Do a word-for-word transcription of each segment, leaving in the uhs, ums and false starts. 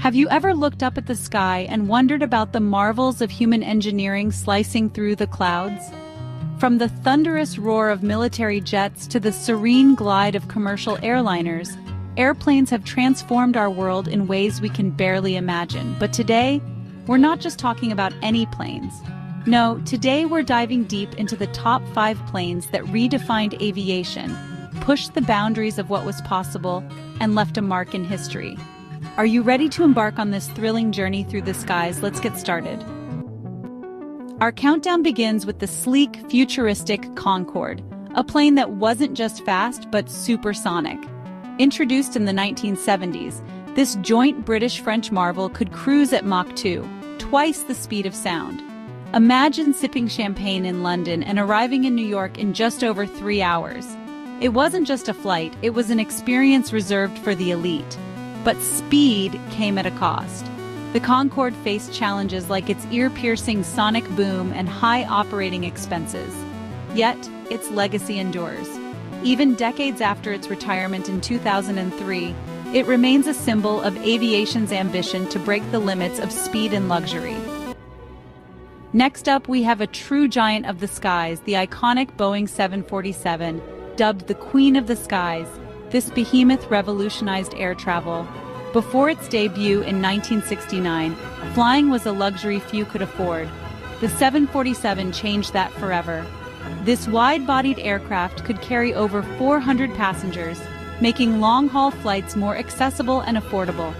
Have you ever looked up at the sky and wondered about the marvels of human engineering slicing through the clouds? From the thunderous roar of military jets to the serene glide of commercial airliners, airplanes have transformed our world in ways we can barely imagine. But today, we're not just talking about any planes. No, today we're diving deep into the top five planes that redefined aviation, pushed the boundaries of what was possible, and left a mark in history. Are you ready to embark on this thrilling journey through the skies? Let's get started. Our countdown begins with the sleek, futuristic Concorde, a plane that wasn't just fast, but supersonic. Introduced in the nineteen seventies, this joint British-French marvel could cruise at Mach two, twice the speed of sound. Imagine sipping champagne in London and arriving in New York in just over three hours. It wasn't just a flight, it was an experience reserved for the elite. But speed came at a cost. The Concorde faced challenges like its ear-piercing sonic boom and high operating expenses. Yet, its legacy endures. Even decades after its retirement in two thousand three, it remains a symbol of aviation's ambition to break the limits of speed and luxury. Next up, we have a true giant of the skies, the iconic Boeing seven forty-seven, dubbed the Queen of the Skies. This behemoth revolutionized air travel. Before its debut in nineteen sixty-nine, flying was a luxury few could afford. The seven forty-seven changed that forever. This wide-bodied aircraft could carry over four hundred passengers, making long-haul flights more accessible and affordable.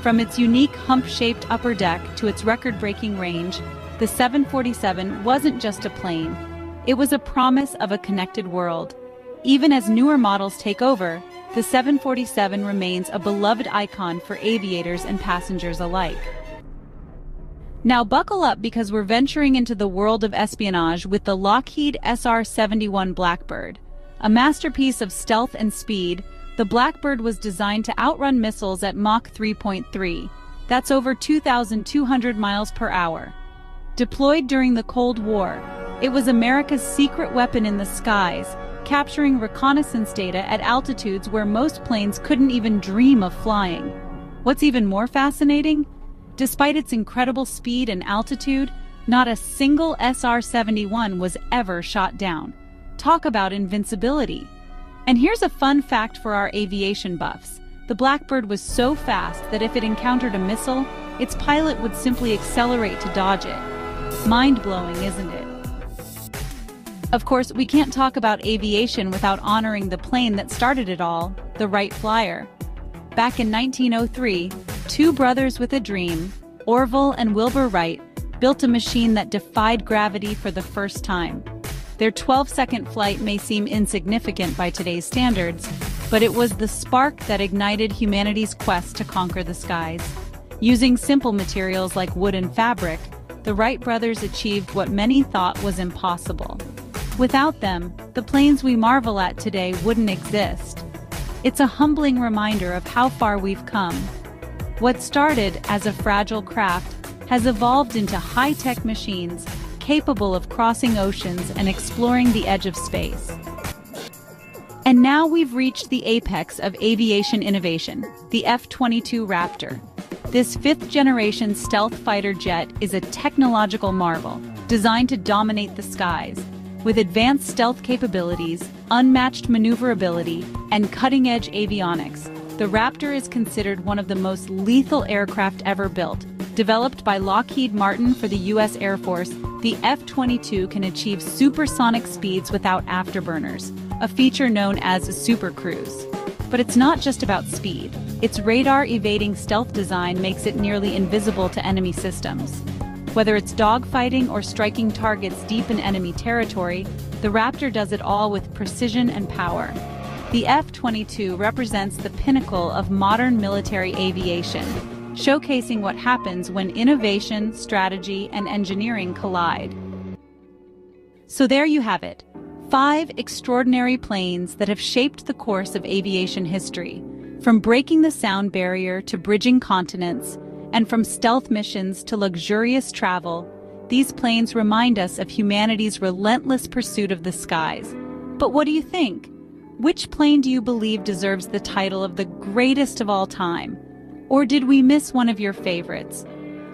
From its unique hump-shaped upper deck to its record-breaking range, the seven forty-seven wasn't just a plane. It was a promise of a connected world. Even as newer models take over, the seven forty-seven remains a beloved icon for aviators and passengers alike. Now buckle up, because we're venturing into the world of espionage with the Lockheed S R seventy-one Blackbird. A masterpiece of stealth and speed, the Blackbird was designed to outrun missiles at Mach three point three. That's over two thousand two hundred miles per hour. Deployed during the Cold War, it was America's secret weapon in the skies, capturing reconnaissance data at altitudes where most planes couldn't even dream of flying. What's even more fascinating? Despite its incredible speed and altitude, not a single S R seventy-one was ever shot down. Talk about invincibility. And here's a fun fact for our aviation buffs. The Blackbird was so fast that if it encountered a missile, its pilot would simply accelerate to dodge it. Mind-blowing, isn't it? Of course, we can't talk about aviation without honoring the plane that started it all, the Wright Flyer. Back in nineteen oh three, two brothers with a dream, Orville and Wilbur Wright, built a machine that defied gravity for the first time. Their twelve-second flight may seem insignificant by today's standards, but it was the spark that ignited humanity's quest to conquer the skies. Using simple materials like wood and fabric, the Wright brothers achieved what many thought was impossible. Without them, the planes we marvel at today wouldn't exist. It's a humbling reminder of how far we've come. What started as a fragile craft has evolved into high-tech machines capable of crossing oceans and exploring the edge of space. And now we've reached the apex of aviation innovation, the F twenty-two Raptor. This fifth-generation stealth fighter jet is a technological marvel designed to dominate the skies. With advanced stealth capabilities, unmatched maneuverability, and cutting-edge avionics, the Raptor is considered one of the most lethal aircraft ever built. Developed by Lockheed Martin for the U S Air Force, the F twenty-two can achieve supersonic speeds without afterburners, a feature known as a supercruise. But it's not just about speed. Its radar-evading stealth design makes it nearly invisible to enemy systems. Whether it's dogfighting or striking targets deep in enemy territory, the Raptor does it all with precision and power. The F twenty-two represents the pinnacle of modern military aviation, showcasing what happens when innovation, strategy, and engineering collide. So there you have it, five extraordinary planes that have shaped the course of aviation history, from breaking the sound barrier to bridging continents, and from stealth missions to luxurious travel, these planes remind us of humanity's relentless pursuit of the skies. But what do you think? Which plane do you believe deserves the title of the greatest of all time? Or did we miss one of your favorites?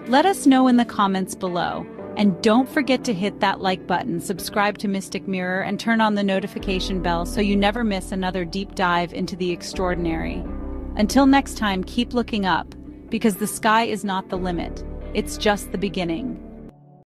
Let us know in the comments below. And don't forget to hit that like button, subscribe to Mystic Mirror, and turn on the notification bell so you never miss another deep dive into the extraordinary. Until next time, keep looking up, because the sky is not the limit, it's just the beginning.